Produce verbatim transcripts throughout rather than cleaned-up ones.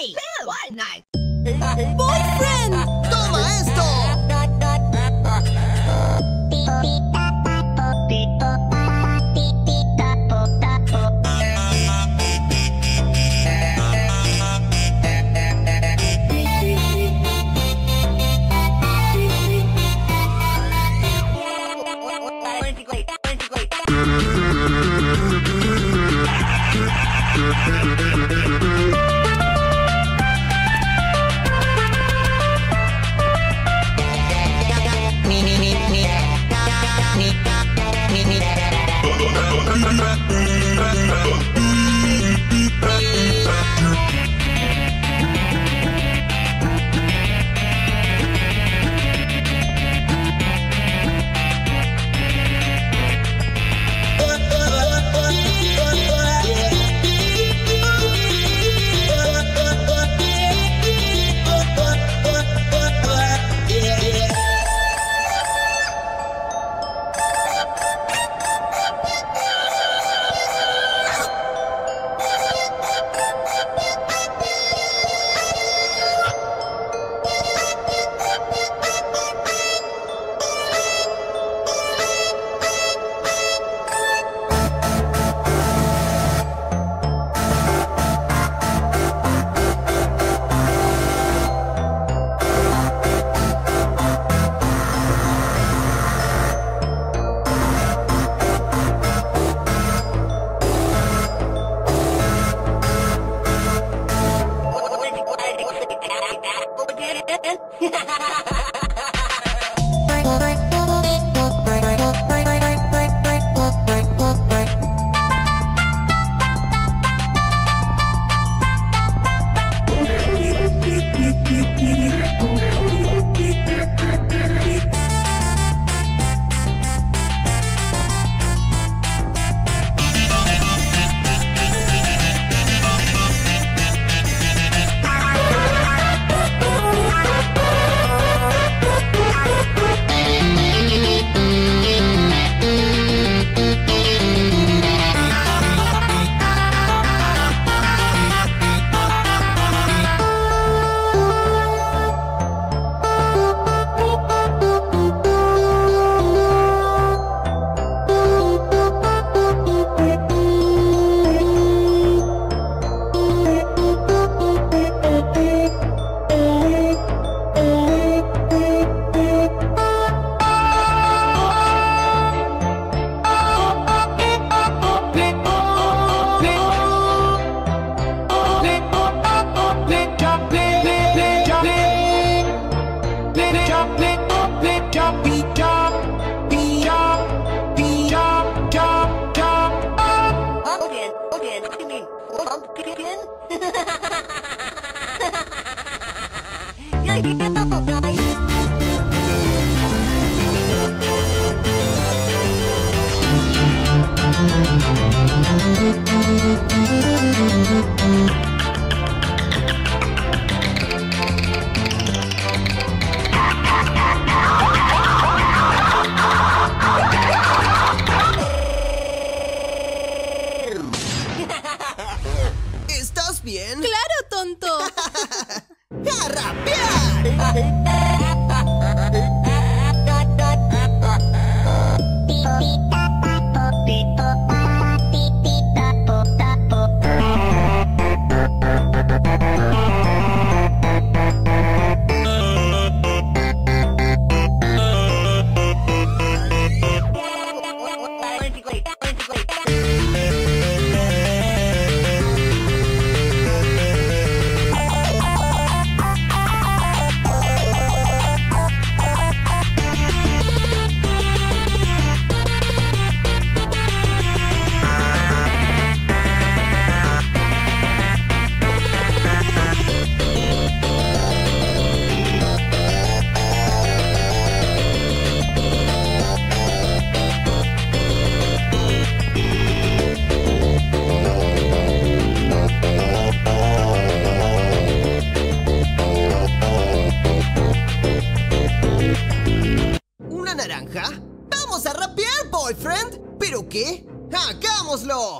Three, two, one, nine. Boyfriend, toma esto.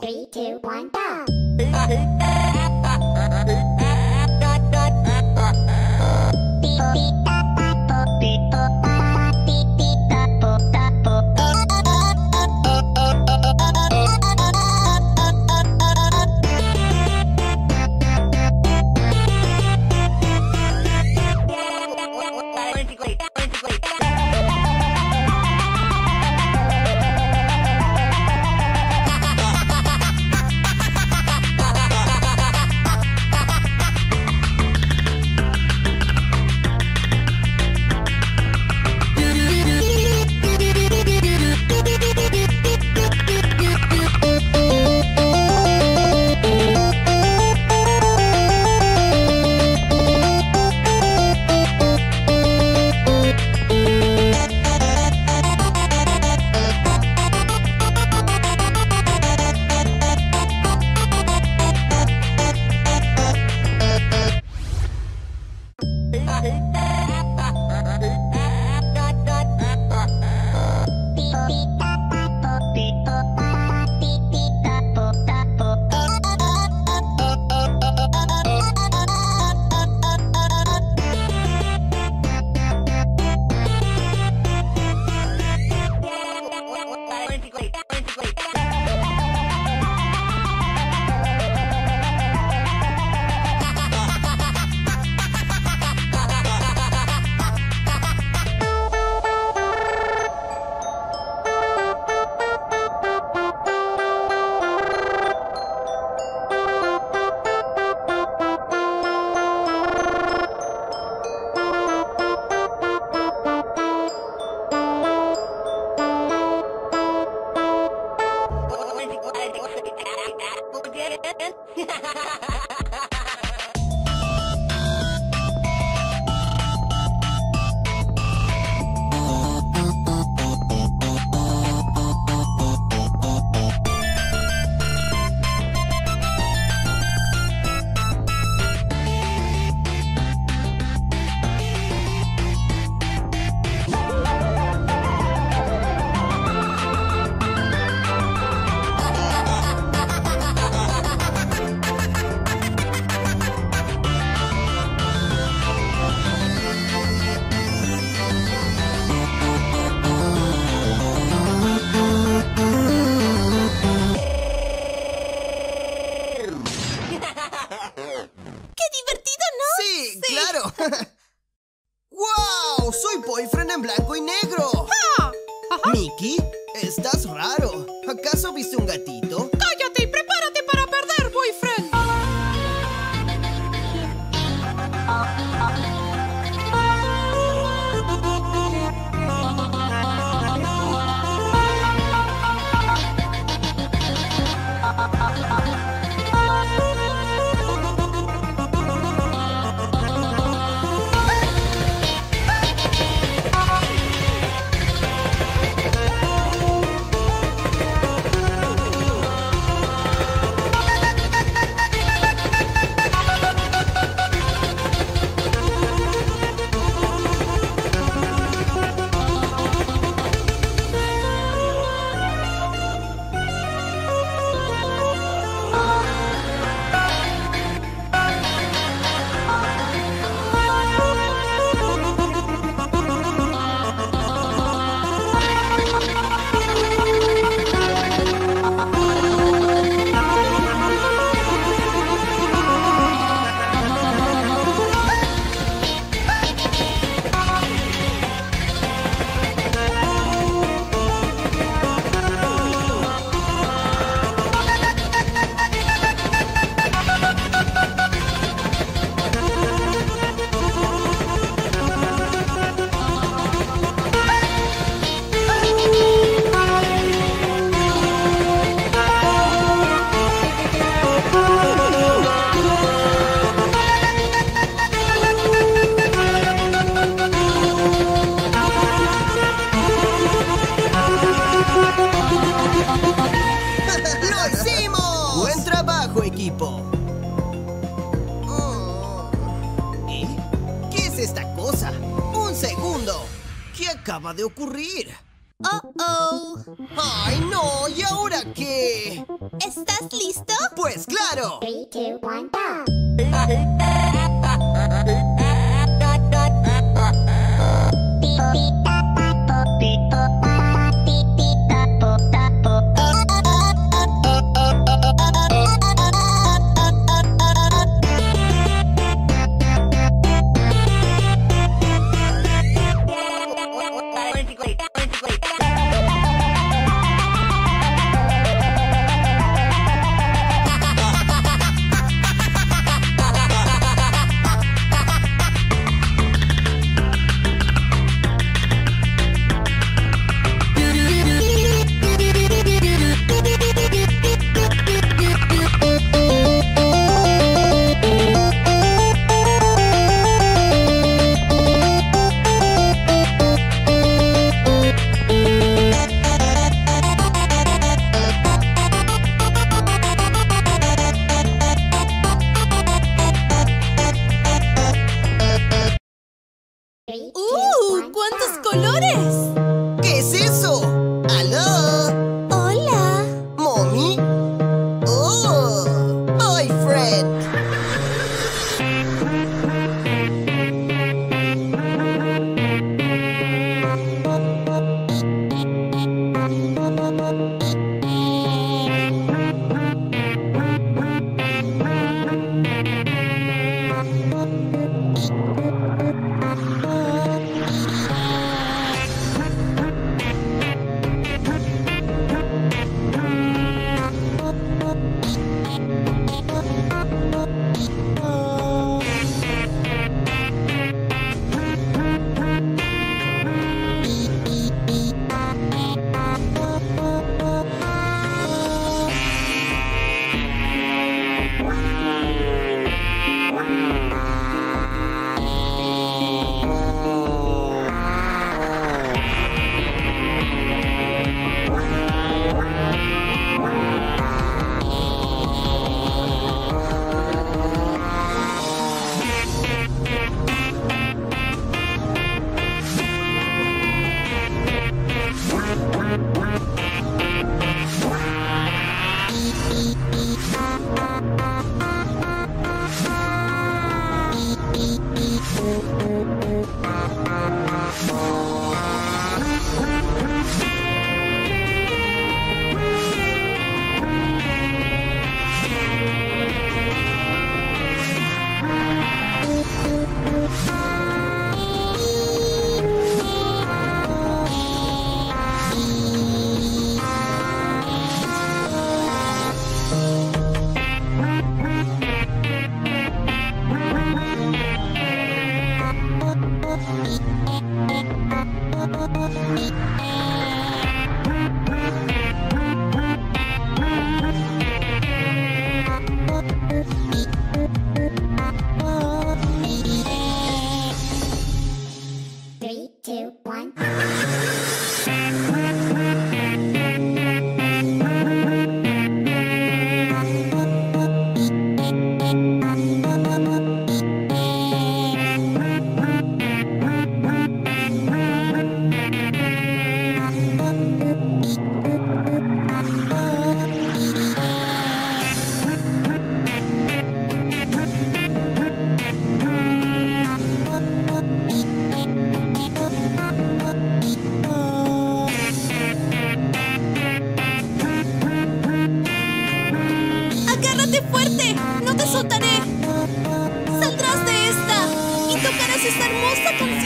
Three, two, one, go! ¡Qué divertido, ¿no? Sí, sí. claro. ¡Wow! ¡Soy Boyfriend en blanco y negro! Ah, Mickey, estás raro. ¿Acaso viste un gatito? ¡Cállate y prepárate para perder, Boyfriend! De ocurrir. Oh, oh. Ay, no, ¿y ahora qué? ¿Estás listo? Pues claro. three, two, one, go. Bye.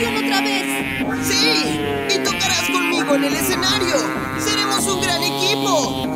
emoción otra vez. ¡Sí! ¡Y tocarás conmigo en el escenario! ¡Seremos un gran equipo!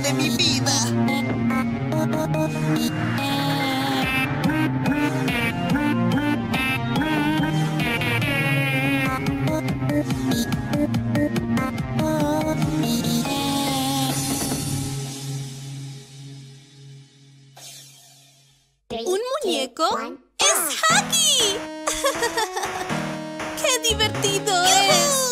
De mi vida. ¿Un muñeco? ¡Es Hagi! ¡Qué divertido es!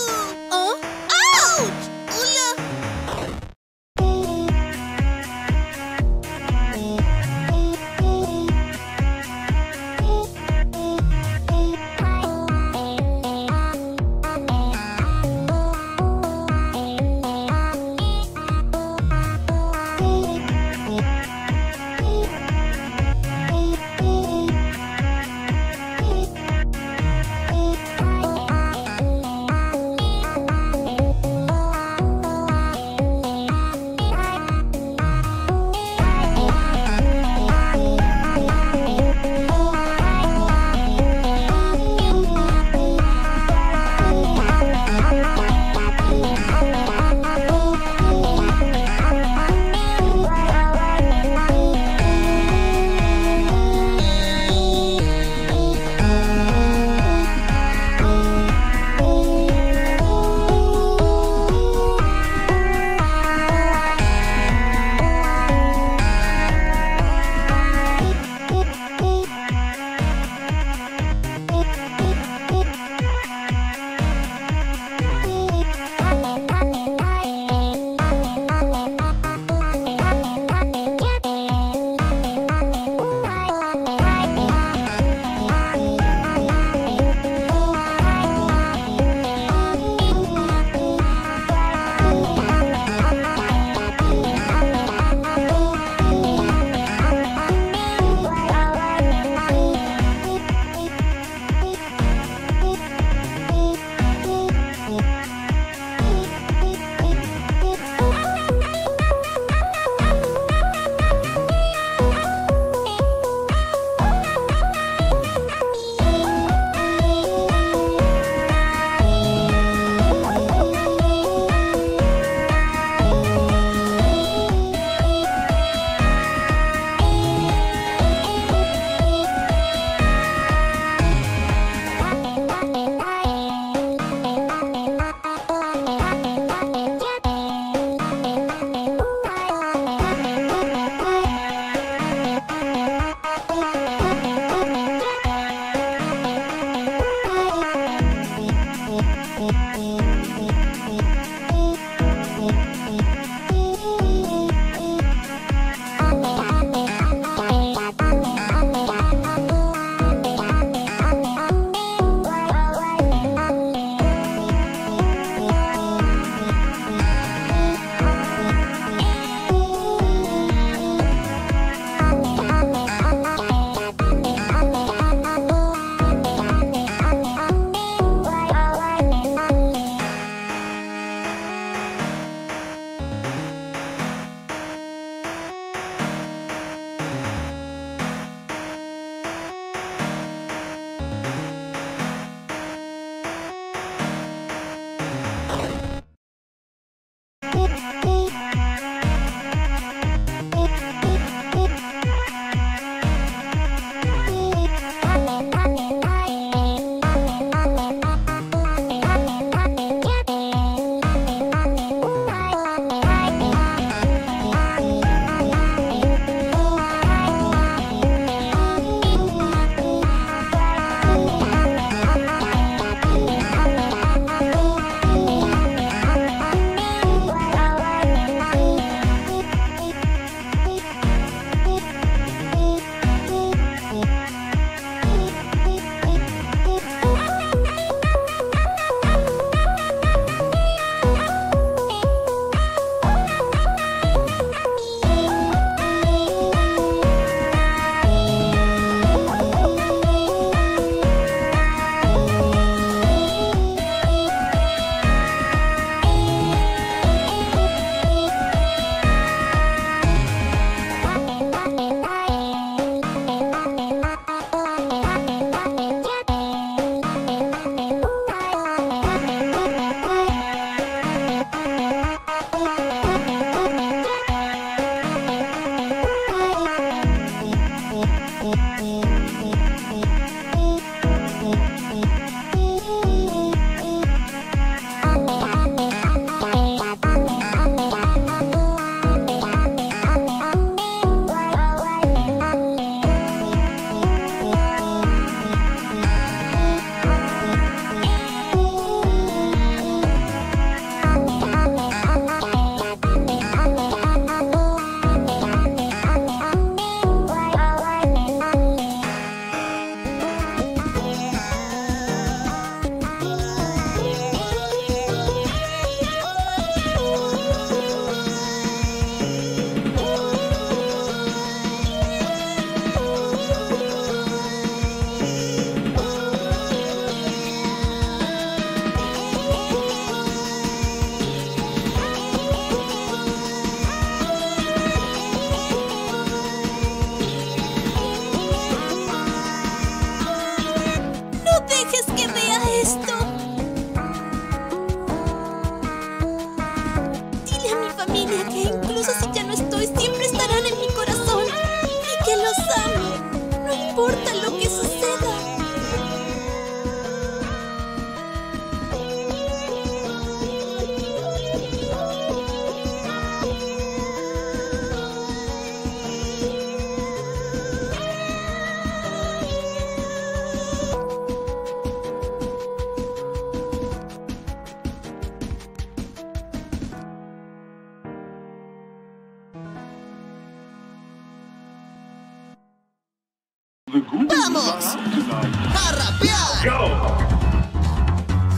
¡Vamos! ¡A rapear!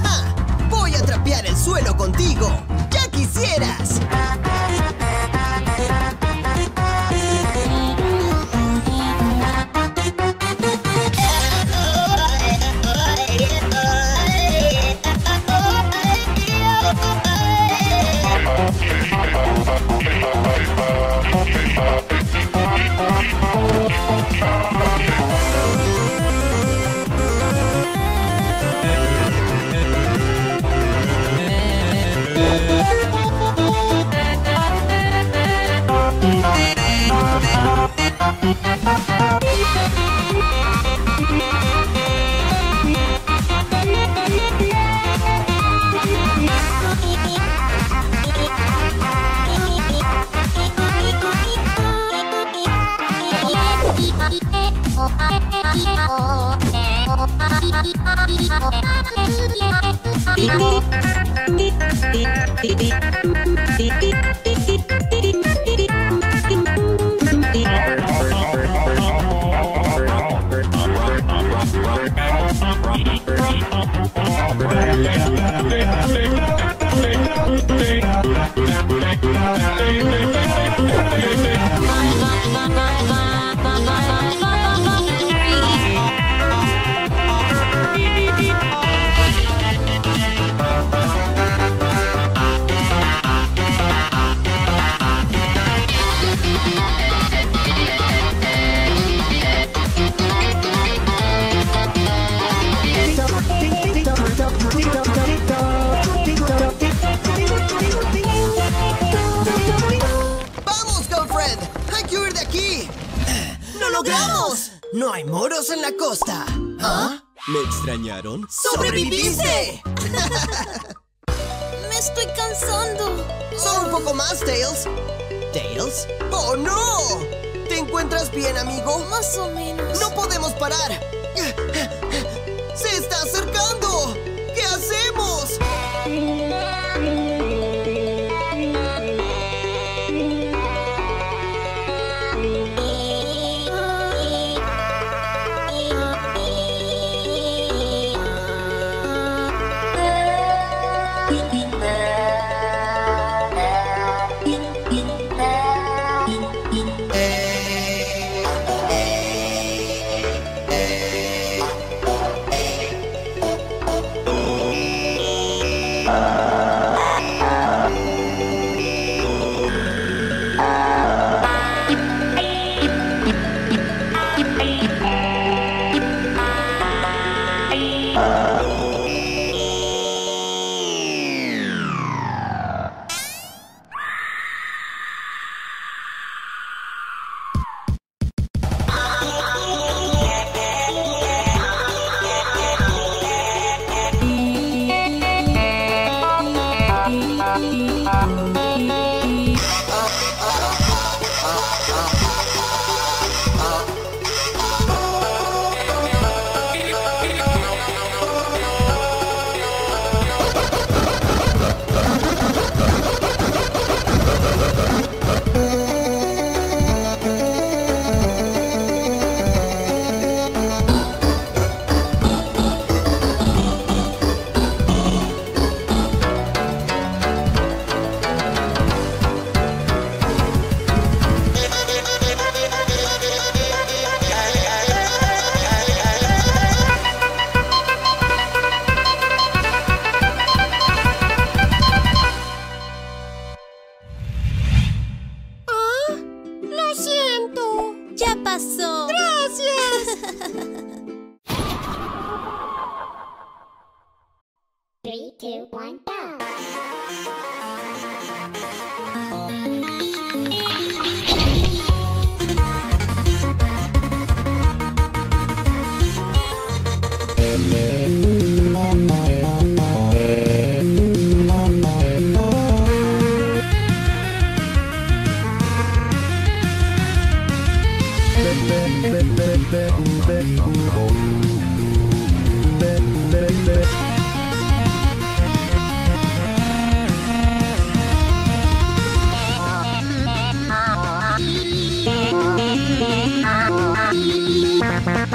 Ja, voy a trapear el suelo contigo. ¡Ya quisieras! ¡No hay moros en la costa! ¿Ah? ¿Me extrañaron? ¡Sobreviviste! ¡Me estoy cansando! ¡Solo un poco más, Tails! ¿Tails? ¡Oh, no! ¿Te encuentras bien, amigo? Más o menos. ¡No podemos parar! ¡Se está acercando! ¿Qué hacemos? Bye.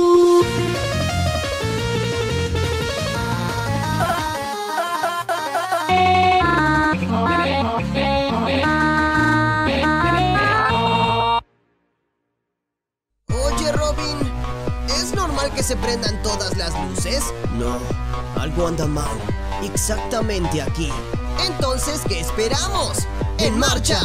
Oye, Robin, ¿es normal que se prendan todas las luces? No, algo anda mal, exactamente aquí. Entonces, ¿qué esperamos? ¡En marcha!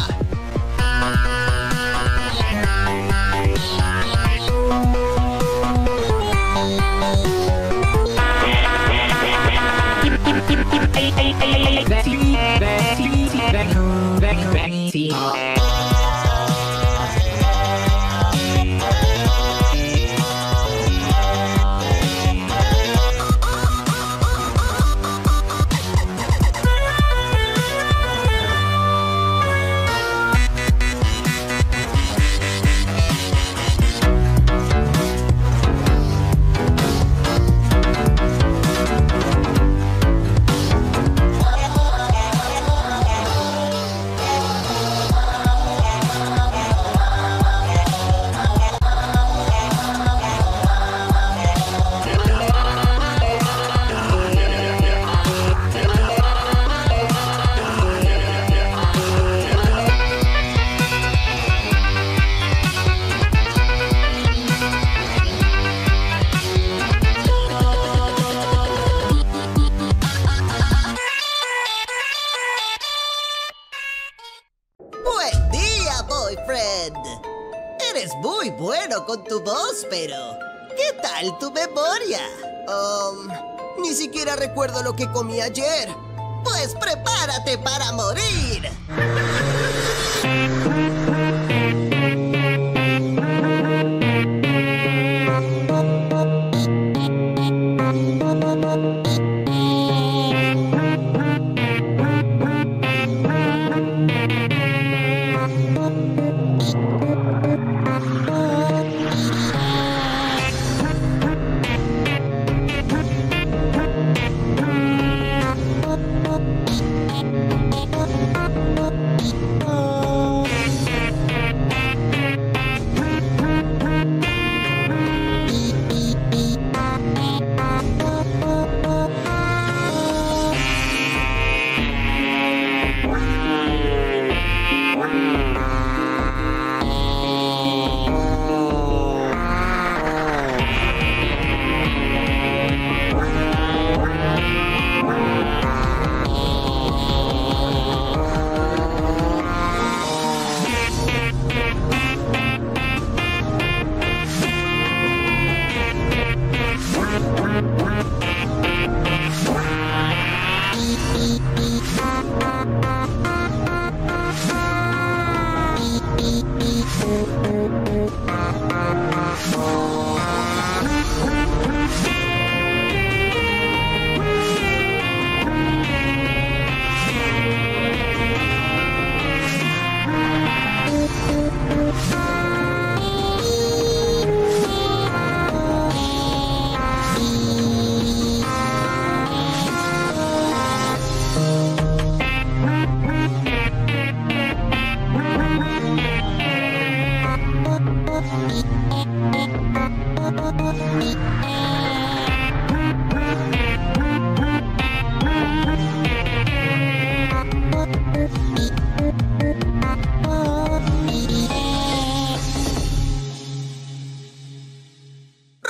Boyfriend, eres muy bueno con tu voz, pero ¿qué tal tu memoria? Um, ni siquiera recuerdo lo que comí ayer. Pues prepárate para morir.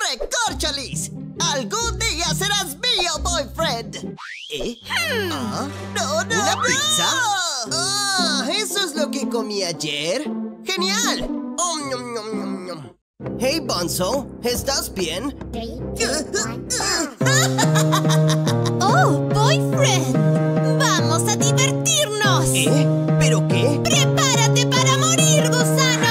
¡Recórcholis! ¡Algún día serás mío, Boyfriend! ¿Eh? Hmm. ¿Ah? ¡No, no! ¿Una pizza? ¡Ah! ¿Eso es lo que comí ayer? ¡Genial! Oh, nom, nom, nom. Hey, Bonzo, ¿estás bien? Three, two, one, ¡oh, Boyfriend! ¡Vamos a divertirnos! ¿Eh? ¿Pero qué? ¡Prepárate para morir, gusano!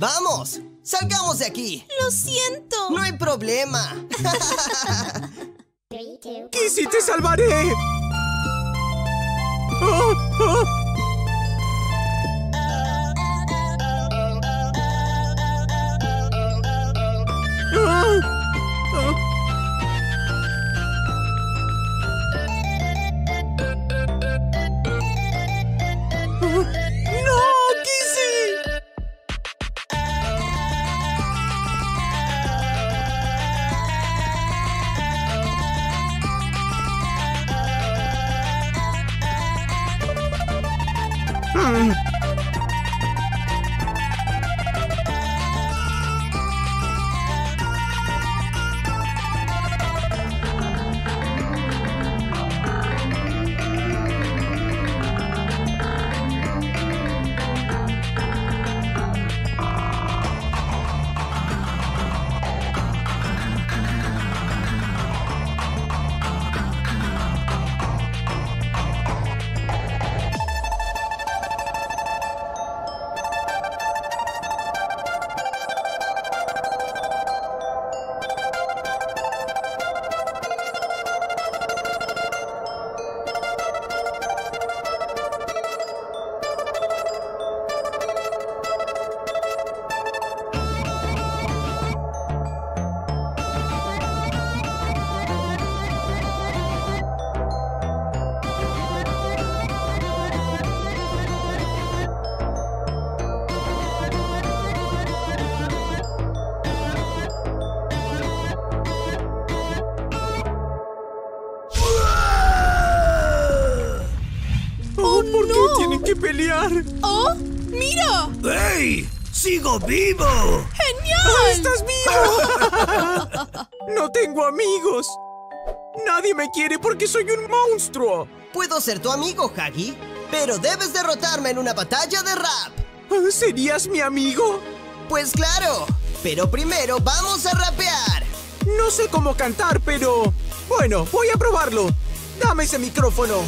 ¡Vamos! ¡Salgamos de aquí! ¡Lo siento! ¡No hay problema! ¡Kissy, te salvaré! ¡Oh, oh! ¡Oh! ¡Mira! ¡Hey! ¡Sigo vivo! ¡Genial! ¡Oh, ¡estás vivo! No tengo amigos. Nadie me quiere porque soy un monstruo. Puedo ser tu amigo, Hagi, pero debes derrotarme en una batalla de rap. ¿Serías mi amigo? Pues claro, pero primero vamos a rapear. No sé cómo cantar, pero... bueno, voy a probarlo. Dame ese micrófono.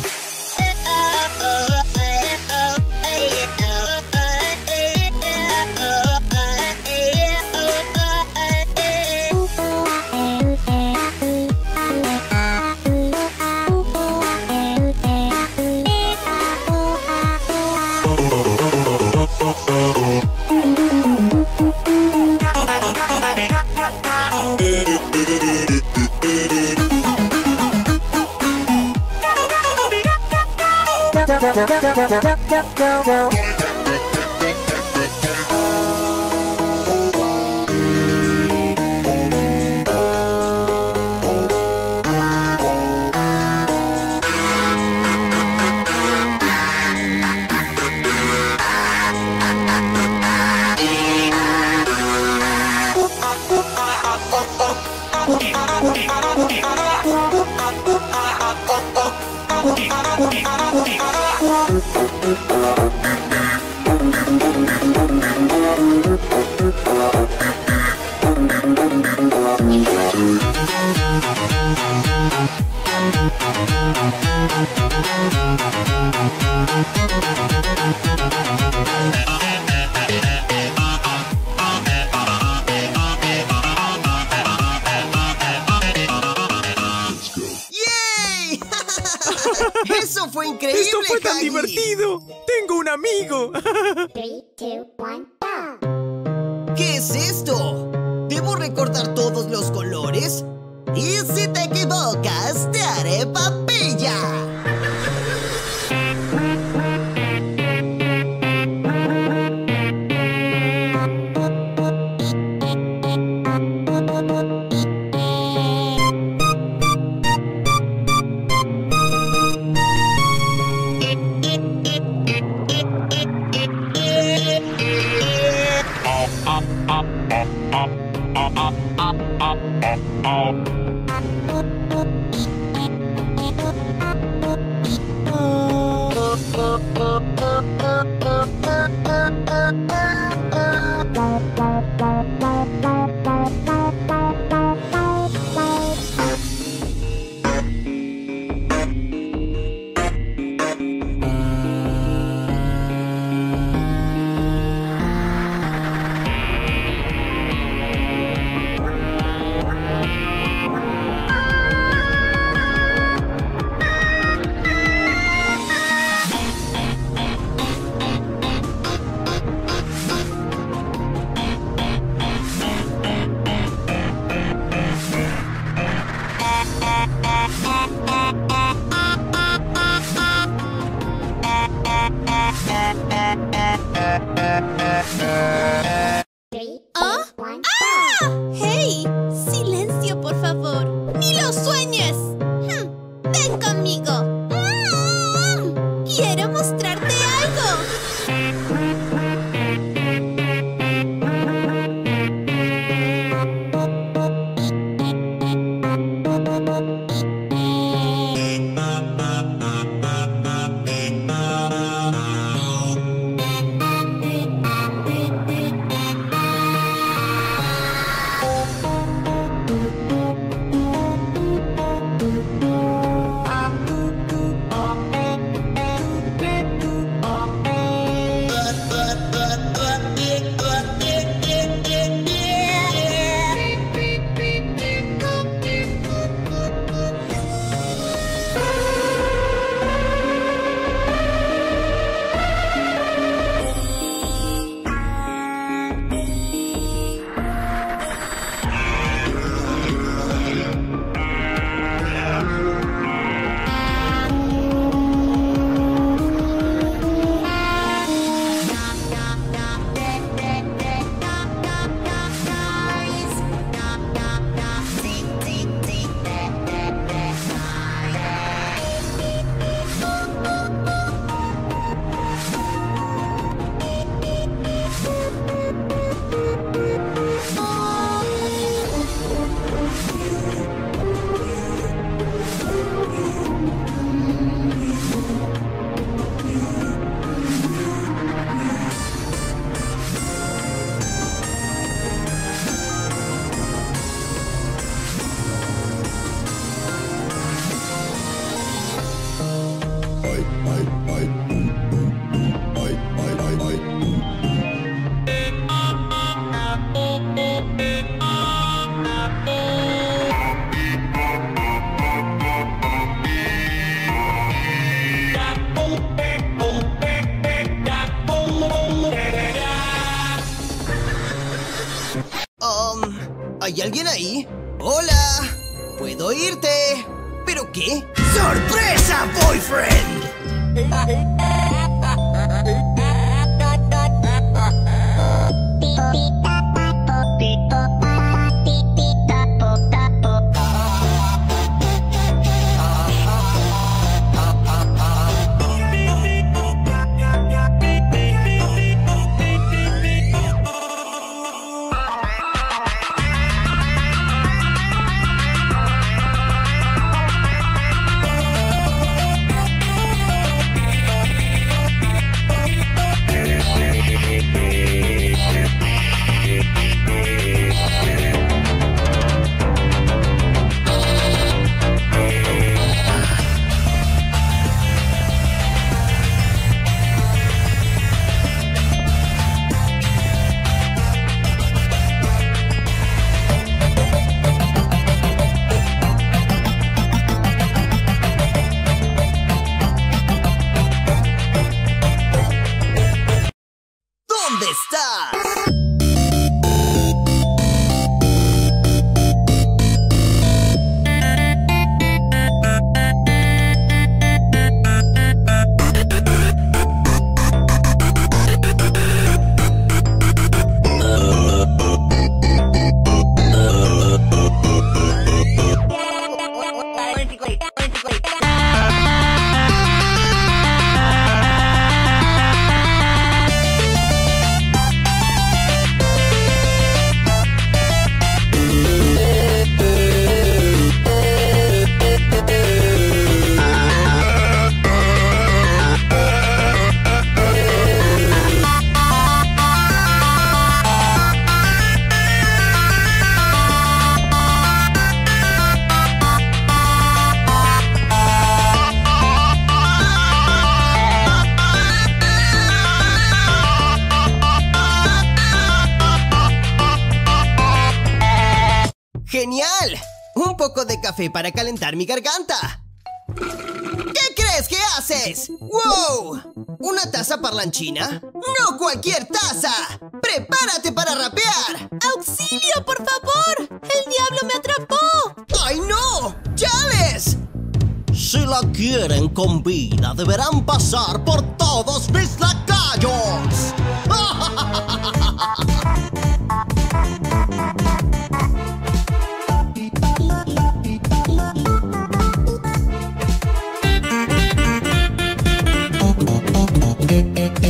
Go, go, go, go, go, go, go, go. ¡Eso fue increíble, Hagi! ¡Esto fue tan Hagi. divertido! ¡Tengo un amigo! tres, dos, uno, go. ¿Qué es esto? ¿Debo recortar todos los colores? Y si te equivocas, te haré papilla. Oh. ¡Ah! ¡Hey! ¡Silencio, por favor! ¡Ni lo sueñes! Hm. ¡Ven conmigo! Mm. ¡Quiero mostrarte ¿Hay alguien ahí? ¡Hola! ¡Puedo irte! ¿Pero qué? ¡Sorpresa, boyfriend! ¡Genial! Un poco de café para calentar mi garganta. ¿Qué crees que haces? ¡Wow! ¿Una taza parlanchina? ¡No cualquier taza! ¡Prepárate para rapear! ¡Auxilio, por favor! ¡El diablo me atrapó! ¡Ay, no! ¡Llaves! Si la quieren con vida, deberán pasar por todos mis lacayos. ¡Ja, ja, ja!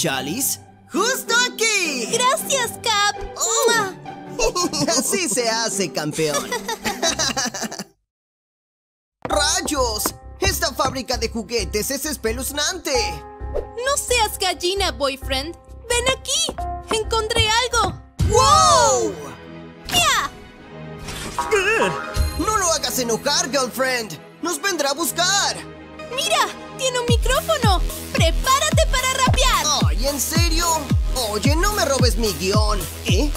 Chalice? ¡Justo aquí! ¡Gracias, Cap! Uh. Así se hace, campeón. ¡Rayos! ¡Esta fábrica de juguetes es espeluznante! ¡No seas gallina, Boyfriend! ¡Ven aquí! ¡Encontré algo! ¡Wow! ¡Ya! ¡No lo hagas enojar, Girlfriend! ¡Nos vendrá a buscar! ¡Mira! ¡Tiene un micrófono! ¡Prepárate para rapear! ¡Ay, en serio! ¡Oye, no me robes mi guión! ¿Eh?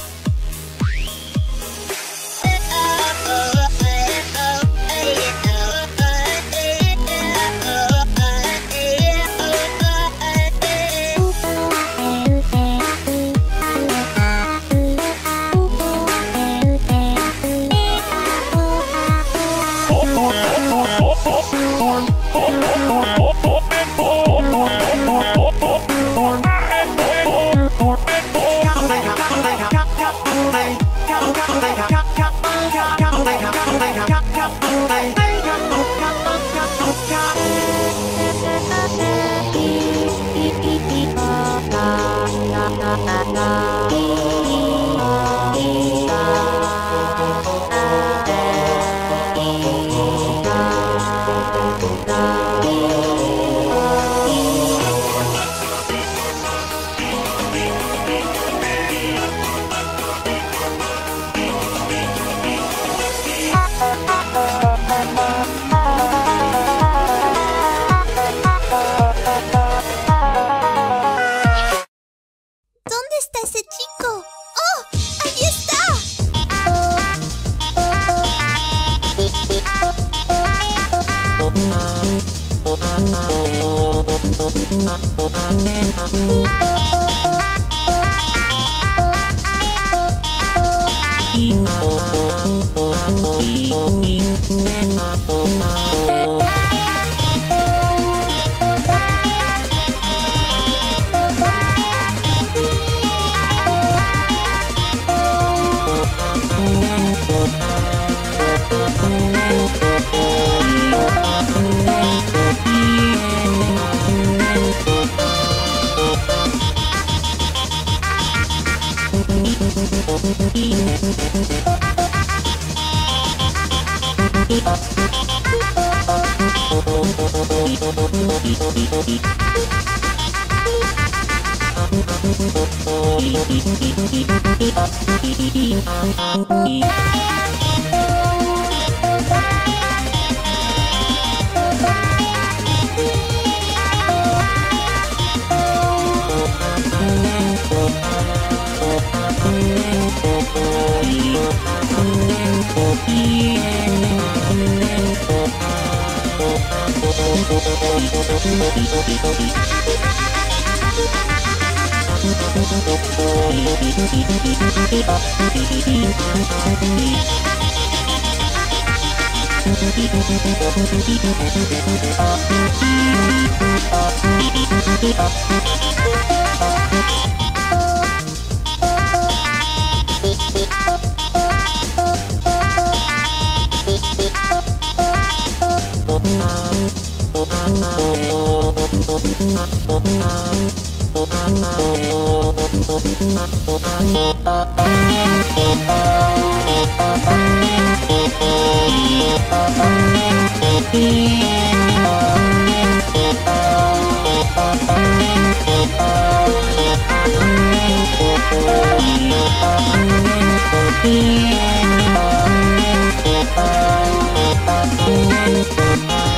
We'll be right back.